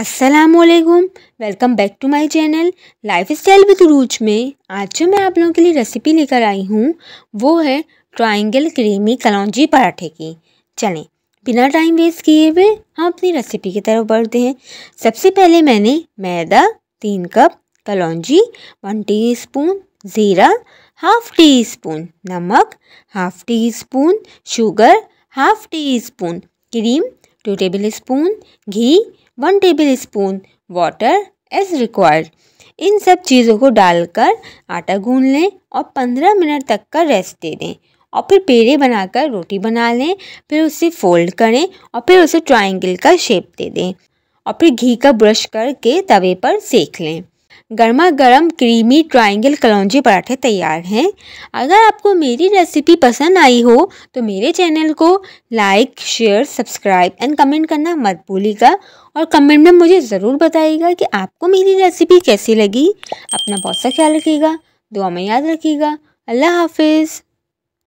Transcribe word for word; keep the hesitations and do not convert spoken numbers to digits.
अस्सलामुअलैकुम, welcome back to my channel lifestyle with Urooj में। आज जो मैं आप लोगों के लिए रेसिपी लेकर आई हूँ वो है ट्रायंगल क्रीमी कलौंजी पराठे की। चलें बिना टाइम वेस्ट किए हुए हम अपनी रेसिपी की तरफ बढ़ते हैं। सबसे पहले मैंने मैदा तीन कप, कलौंजी वन टीस्पून, ज़ीरा हाफ़ टी स्पून, नमक half teaspoon, sugar half teaspoon, cream two tablespoon, घी one tablespoon, water as required. इन सब चीज़ों को डालकर आटा गूंद लें और पंद्रह मिनट तक का रेस्ट दे दें और फिर पेड़े बनाकर रोटी बना लें। फिर उसे फोल्ड करें और फिर उसे ट्रायंगल का शेप दे दें और फिर घी का ब्रश करके तवे पर सेक लें। गर्मा गर्म क्रीमी ट्रायंगल कलौंजी पराठे तैयार हैं। अगर आपको मेरी रेसिपी पसंद आई हो तो मेरे चैनल को like, share, subscribe and comment करना मत भूलिएगा और कमेंट में मुझे ज़रूर बताइएगा कि आपको मेरी रेसिपी कैसी लगी। अपना बहुत सा ख्याल रखिएगा, दुआ में याद रखिएगा। अल्लाह हाफिज़।